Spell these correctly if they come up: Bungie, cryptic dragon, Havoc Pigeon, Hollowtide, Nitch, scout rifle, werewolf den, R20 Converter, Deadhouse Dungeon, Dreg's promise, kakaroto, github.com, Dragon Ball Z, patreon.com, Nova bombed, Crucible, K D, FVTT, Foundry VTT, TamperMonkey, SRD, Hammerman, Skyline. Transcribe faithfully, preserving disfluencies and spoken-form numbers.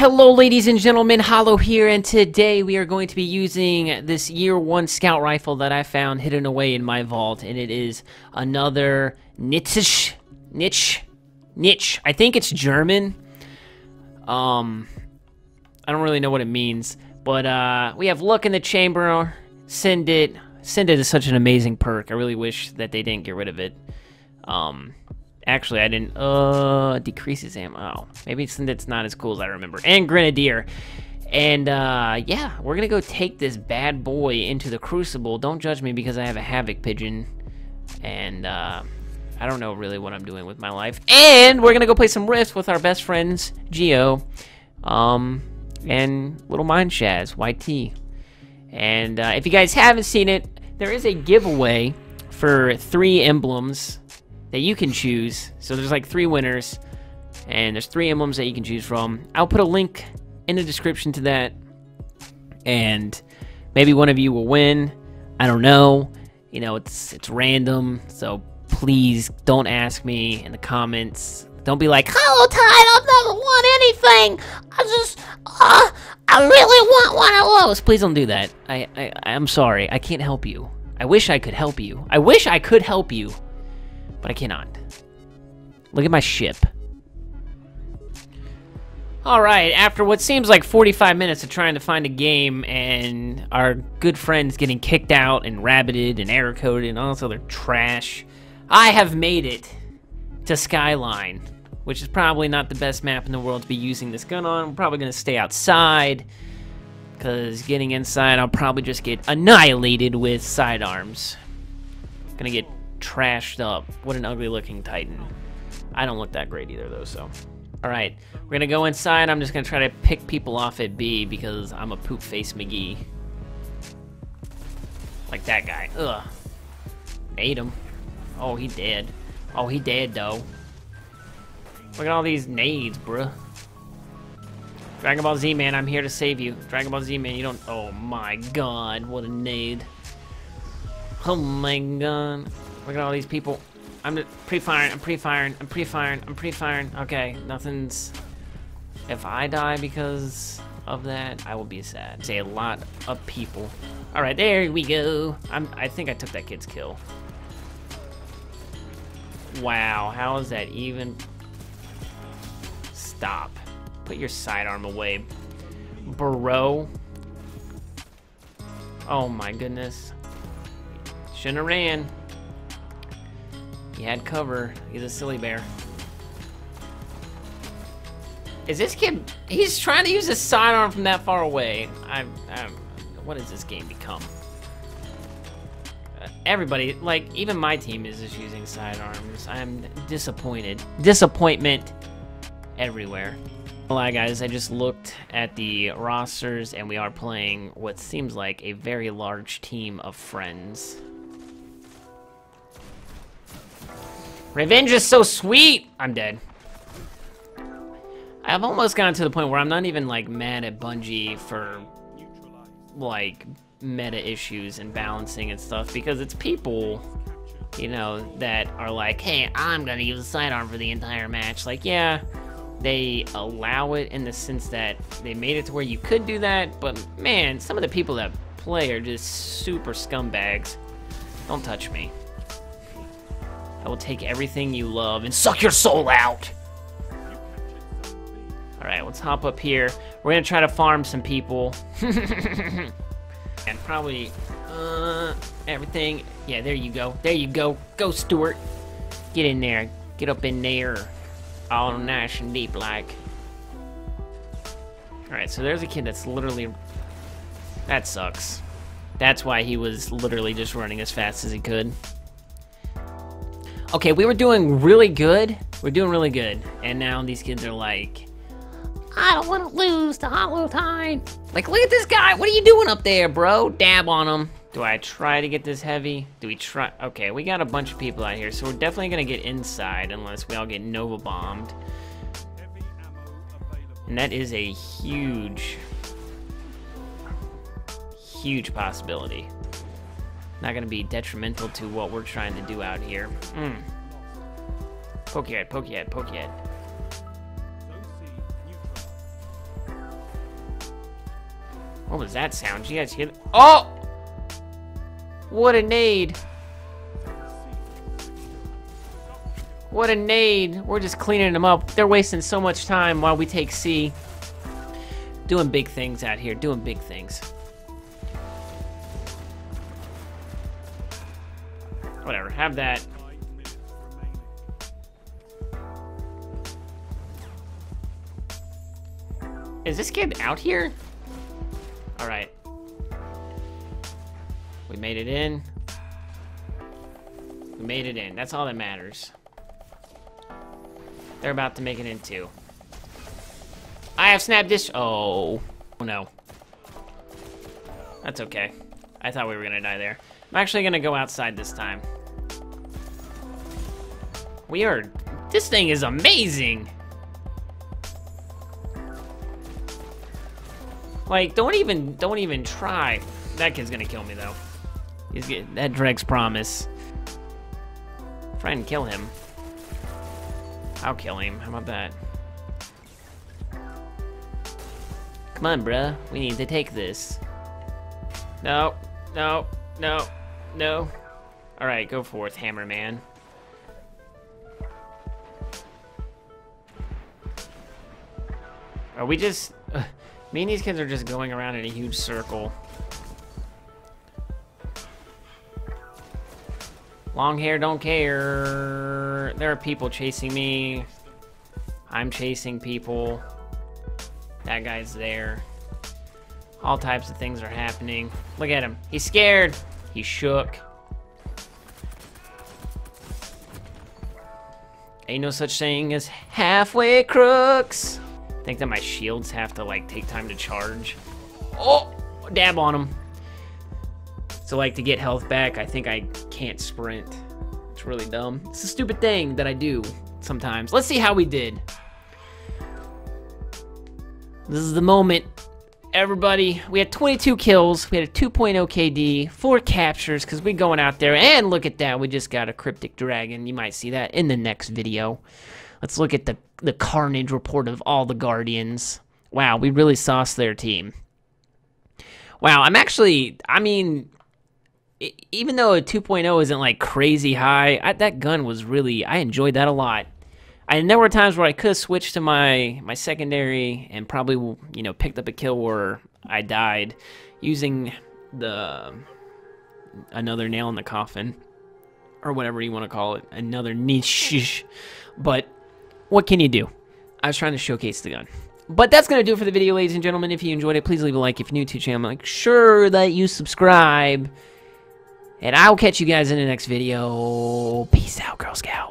Hello ladies and gentlemen, Hollow here, and today we are going to be using this year one scout rifle that I found hidden away in my vault, and it is another Nitch, Nitch, Nitch, I think it's German, um, I don't really know what it means, but uh, we have Look in the Chamber. Send It, Send It is such an amazing perk. I really wish that they didn't get rid of it. um, Actually, I didn't, uh, decreases ammo. Oh, maybe it's, it's not as cool as I remember. And Grenadier. And, uh, yeah, we're gonna go take this bad boy into the Crucible. Don't judge me because I have a Havoc Pigeon. And, uh, I don't know really what I'm doing with my life. And we're gonna go play some Rifts with our best friends, Geo, um, and Little Mind Shaz, Y T. And, uh, if you guys haven't seen it, there is a giveaway for three emblems that you can choose. So there's like three winners, and there's three emblems that you can choose from. I'll put a link in the description to that, and maybe one of you will win. I don't know, you know, it's it's random, so please don't ask me in the comments. Don't be like, Hollowtide, I've never won anything, I just uh, I really want one of those. Please don't do that. I, I I'm sorry, I can't help you. I wish I could help you. I wish I could help you, but I cannot. Look at my ship. Alright, after what seems like forty-five minutes of trying to find a game, and our good friends getting kicked out and rabbited and error coded and all this other trash, I have made it to Skyline, which is probably not the best map in the world to be using this gun on. I'm probably going to stay outside, because getting inside I'll probably just get annihilated with sidearms. Gonna get trashed up. What an ugly looking Titan. I don't look that great either though, so. Alright, we're gonna go inside. I'm just gonna try to pick people off at B because I'm a poop face McGee. Like that guy. Ugh. Ate him. Oh, he dead. Oh, he dead though. Look at all these nades, bruh. Dragon Ball Z, man, I'm here to save you. Dragon Ball Z, man, you don't. Oh my god, what a nade. Oh my god. Look at all these people. I'm just pre-firing, I'm pre-firing, I'm pre-firing, I'm pre-firing. Okay, nothing's... If I die because of that, I will be sad. Say a lot of people. Alright, there we go. I'm, I think I took that kid's kill. Wow, how is that even... Stop. Put your sidearm away, bro. Oh my goodness. Shouldn't have ran. He had cover. He's a silly bear. Is this kid... He's trying to use his sidearm from that far away. I'm... I'm what has this game become? Uh, everybody, like, even my team is just using sidearms. I'm disappointed. Disappointment everywhere. Alright guys, I just looked at the rosters, and we are playing what seems like a very large team of friends. Revenge is so sweet! I'm dead. I've almost gotten to the point where I'm not even, like, mad at Bungie for, like, meta issues and balancing and stuff, because it's people, you know, that are like, hey, I'm gonna use a sidearm for the entire match. Like, yeah, they allow it in the sense that they made it to where you could do that, but, man, some of the people that play are just super scumbags. Don't touch me. I will take everything you love and suck your soul out! Alright, let's hop up here. We're gonna try to farm some people. And probably... Uh, everything... Yeah, there you go. There you go. Go, Stuart. Get in there. Get up in there. All nice and deep like. Alright, so there's a kid that's literally... That sucks. That's why he was literally just running as fast as he could. Okay, we were doing really good. We're doing really good. And now these kids are like, I don't want to lose to Hollowtide. Like, look at this guy. What are you doing up there, bro? Dab on him. Do I try to get this heavy? Do we try? Okay, we got a bunch of people out here, so we're definitely going to get inside unless we all get Nova bombed. And that is a huge, huge possibility. Not going to be detrimental to what we're trying to do out here. Mm. Poke your head, poke your head, poke your head. What was that sound? Did you guys hear that? Oh! What a nade. What a nade. We're just cleaning them up. They're wasting so much time while we take C. Doing big things out here. Doing big things. Whatever. Have that. Is this kid out here? All right. We made it in. We made it in. That's all that matters. They're about to make it in too. I have snap dish. Oh. Oh no. That's okay. I thought we were gonna die there. I'm actually gonna go outside this time. We are. This thing is amazing. Like, don't even, don't even try. That kid's gonna kill me, though. He's getting that Dreg's promise. Try and kill him. I'll kill him. How about that? Come on, bruh. We need to take this. No, no, no, no. All right, go forth, Hammerman. Are we just... Uh, me and these kids are just going around in a huge circle. Long hair, don't care. There are people chasing me. I'm chasing people. That guy's there. All types of things are happening. Look at him. He's scared. He shook. Ain't no such thing as halfway crooks. I think that my shields have to, like, take time to charge. Oh! Dab on them. So, like, to get health back, I think I can't sprint. It's really dumb. It's a stupid thing that I do sometimes. Let's see how we did. This is the moment. Everybody, we had twenty-two kills. We had a two point oh K D, four captures, because we're going out there. And look at that. We just got a cryptic dragon. You might see that in the next video. Let's look at the, the carnage report of all the Guardians. Wow, we really sauced their team. Wow, I'm actually, I mean, even though a two point oh isn't like crazy high, I, that gun was really, I enjoyed that a lot. And there were times where I could have switched to my, my secondary and probably, you know, picked up a kill where I died using the, another nail in the coffin. Or whatever you want to call it. Another niche. But what can you do? I was trying to showcase the gun. But that's going to do it for the video, ladies and gentlemen. If you enjoyed it, please leave a like. If you're new to the channel, make sure that you subscribe. And I'll catch you guys in the next video. Peace out, Girl Scout.